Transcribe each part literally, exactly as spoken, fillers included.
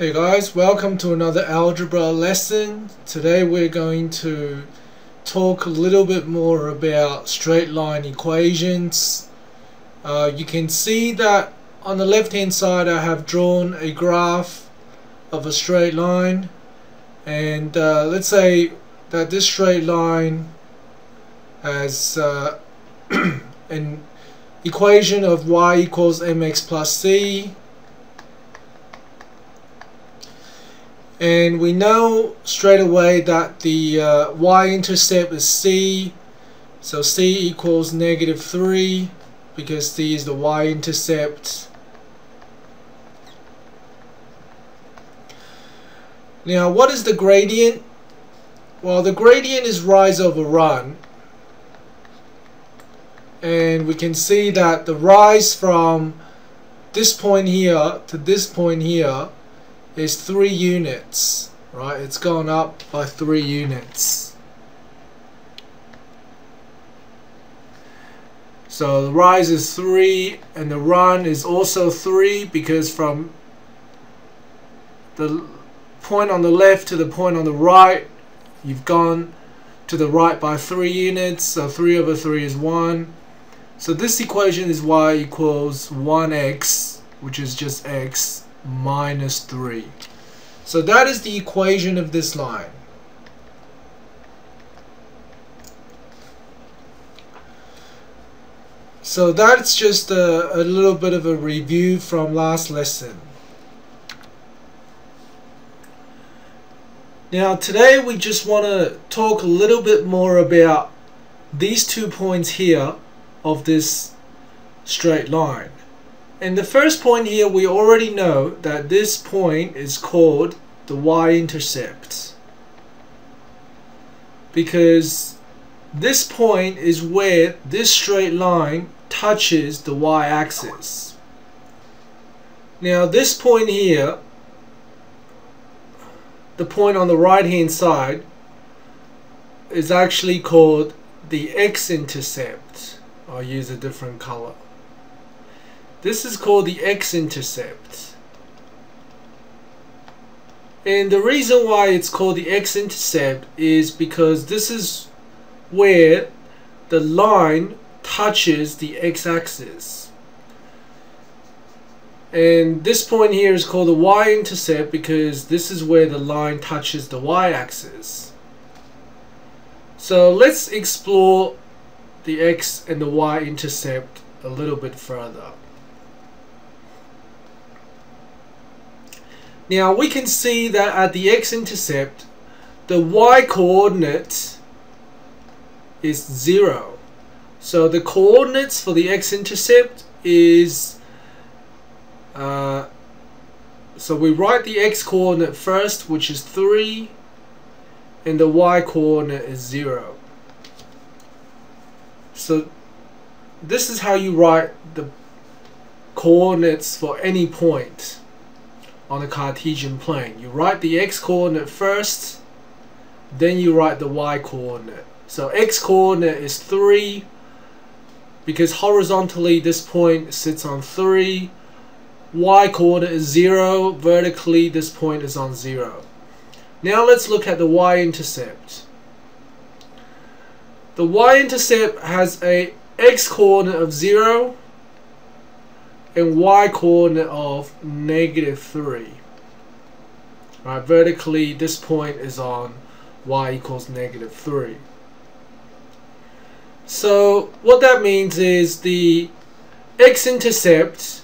Hey guys, welcome to another algebra lesson. Today we're going to talk a little bit more about straight line equations. Uh, you can see that on the left hand side I have drawn a graph of a straight line, and uh, let's say that this straight line has uh, an equation of y equals mx plus c. And we know straight away that the uh, y-intercept is c, so c equals negative three because c is the y-intercept. Now, what is the gradient? Well, the gradient is rise over run, and we can see that the rise from this point here to this point here is three units, right? It's gone up by three units. So the rise is three and the run is also three, because from the point on the left to the point on the right, you've gone to the right by three units, so three over three is one. So this equation is y equals one x, which is just x, minus three. So that is the equation of this line. So that's just a, a little bit of a review from last lesson. Now today we just want to talk a little bit more about these two points here of this straight line. And the first point here, we already know that this point is called the y-intercept, because this point is where this straight line touches the y-axis. Now this point here, the point on the right hand side, is actually called the x-intercept. I'll use a different color. This is called the x-intercept. And the reason why it's called the x-intercept is because this is where the line touches the x-axis. And this point here is called the y-intercept because this is where the line touches the y-axis. So let's explore the x and the y-intercept a little bit further. Now we can see that at the x-intercept, the y-coordinate is zero. So the coordinates for the x-intercept is, uh, so we write the x-coordinate first, which is three, and the y-coordinate is zero. So this is how you write the coordinates for any point on the Cartesian plane. You write the x-coordinate first, then you write the y-coordinate. So x-coordinate is three, because horizontally this point sits on three, y-coordinate is zero, vertically this point is on zero. Now let's look at the y-intercept. The y-intercept has a x-coordinate of zero, and y-coordinate of negative three. Right, vertically this point is on y equals negative three. So what that means is the x-intercept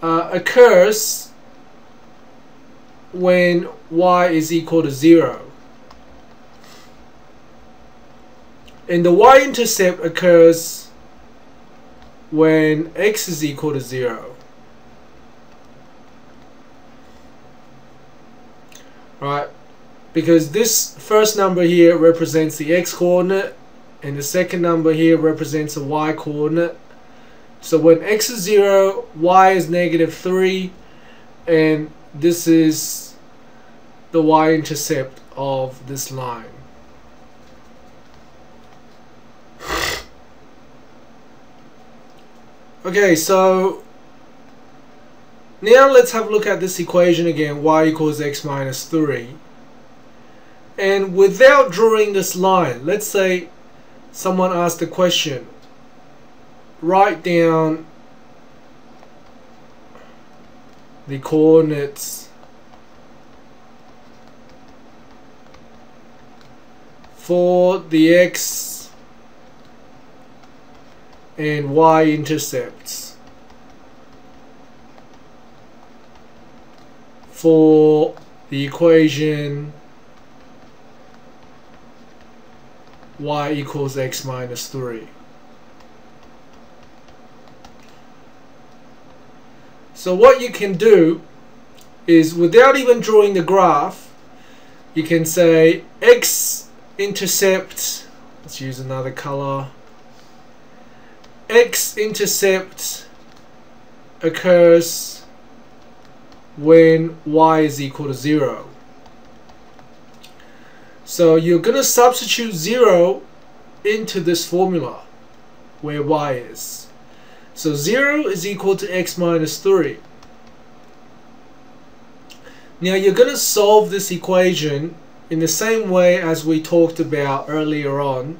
uh, occurs when y is equal to zero, and the y-intercept occurs when x is equal to zero. Right? Because this first number here represents the x-coordinate, and the second number here represents the y-coordinate. So when x is zero, y is negative three, and this is the y-intercept of this line. Okay, so Now let's have a look at this equation again, y equals x minus three. And without drawing this line, let's say someone asked the question, write down the coordinates for the x and y intercepts for the equation y equals x minus three. So what you can do is, without even drawing the graph, you can say x-intercept, let's use another color, x-intercept occurs when y is equal to zero. So you're going to substitute zero into this formula where y is. So zero is equal to x minus three. Now you're going to solve this equation in the same way as we talked about earlier on,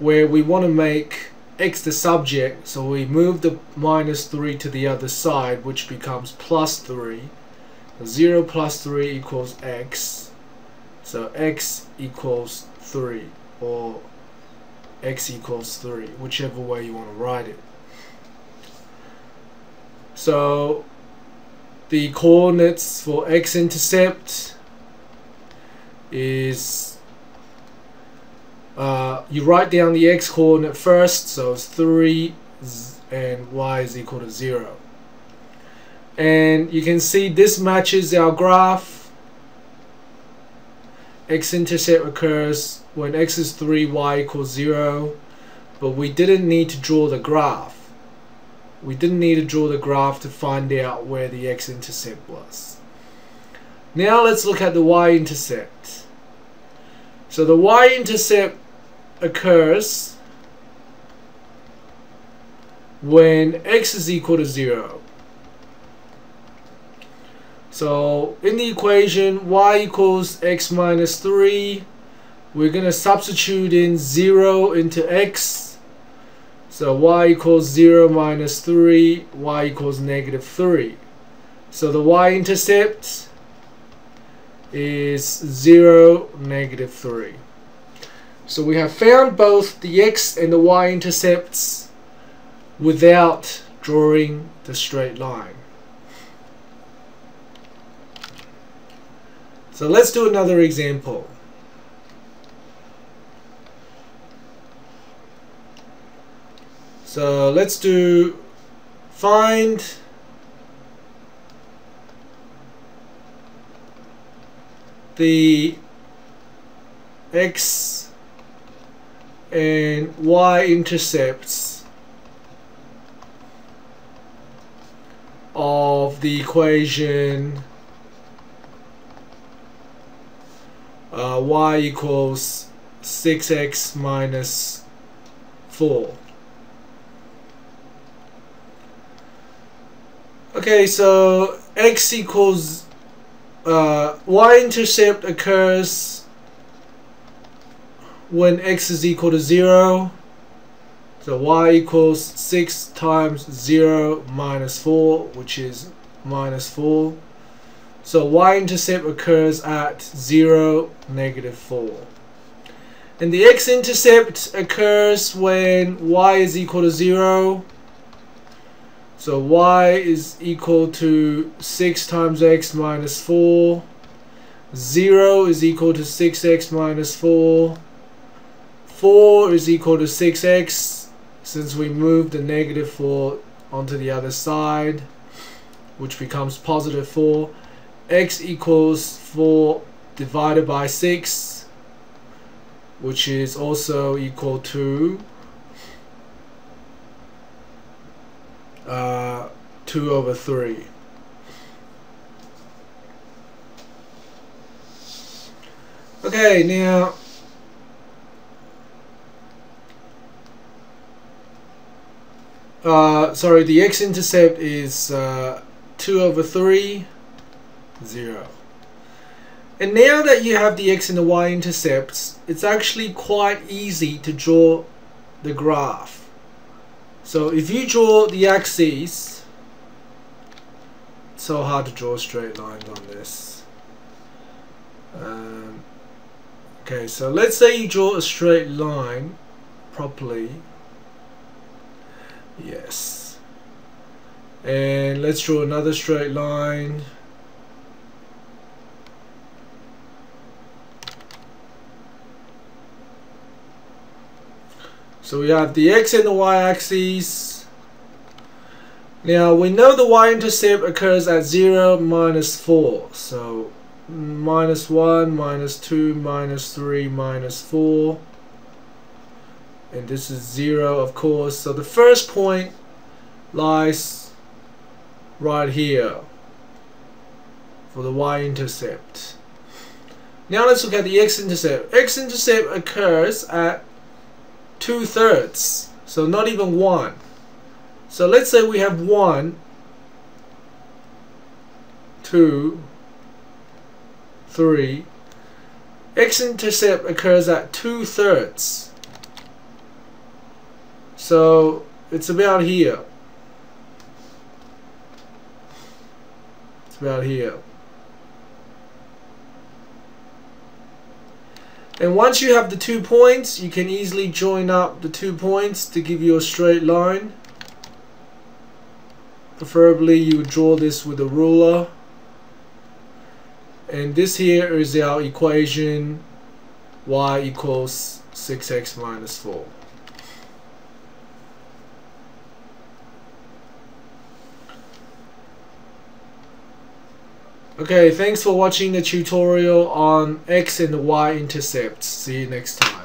where we want to make x the subject, so we move the minus three to the other side, which becomes plus three. So zero plus three equals x. So x equals three, or x equals three, whichever way you want to write it. So the coordinates for x-intercept is, uh, you write down the x-coordinate first, so it's three and y is equal to zero. And you can see this matches our graph. X-intercept occurs when x is three, y equals zero, but we didn't need to draw the graph. We didn't need to draw the graph to find out where the x-intercept was. Now let's look at the y-intercept. So the y-intercept occurs when x is equal to zero. So in the equation y equals x minus three, we're going to substitute in zero into x. So y equals zero minus three, y equals negative three. So the y-intercept is zero, negative three. So we have found both the x and the y-intercepts without drawing the straight line. So let's do another example. So let's do find the x and y intercepts of the equation uh, y equals six x minus four. Okay, so x equals, uh, y-intercept occurs when x is equal to zero. So y equals six times zero minus four, which is minus four. So y-intercept occurs at zero, negative four. And the x-intercept occurs when y is equal to zero. So y is equal to six times x minus four. zero is equal to six x minus four. four is equal to six x, since we moved the negative four onto the other side, which becomes positive four. X equals four divided by six, which is also equal to Uh, two over three. Okay, now uh, sorry, the x-intercept is uh, two over three, zero. And now that you have the x and the y intercepts, it's actually quite easy to draw the graph. So if you draw the axes, it's so hard to draw straight lines on this. Um, okay, so let's say you draw a straight line properly. Yes. And let's draw another straight line. So we have the x and the y axes. Now we know the y-intercept occurs at zero, minus four. So minus one, minus two, minus three, minus four. And this is zero, of course. So the first point lies right here for the y-intercept. Now let's look at the x-intercept. X-intercept occurs at two thirds, so not even one. So let's say we have one, two, three. X-intercept occurs at two thirds. So it's about here. It's about here. And once you have the two points, you can easily join up the two points to give you a straight line. Preferably you would draw this with a ruler. And this here is our equation, y equals six x minus four. Okay, thanks for watching the tutorial on x and the y intercepts. See you next time.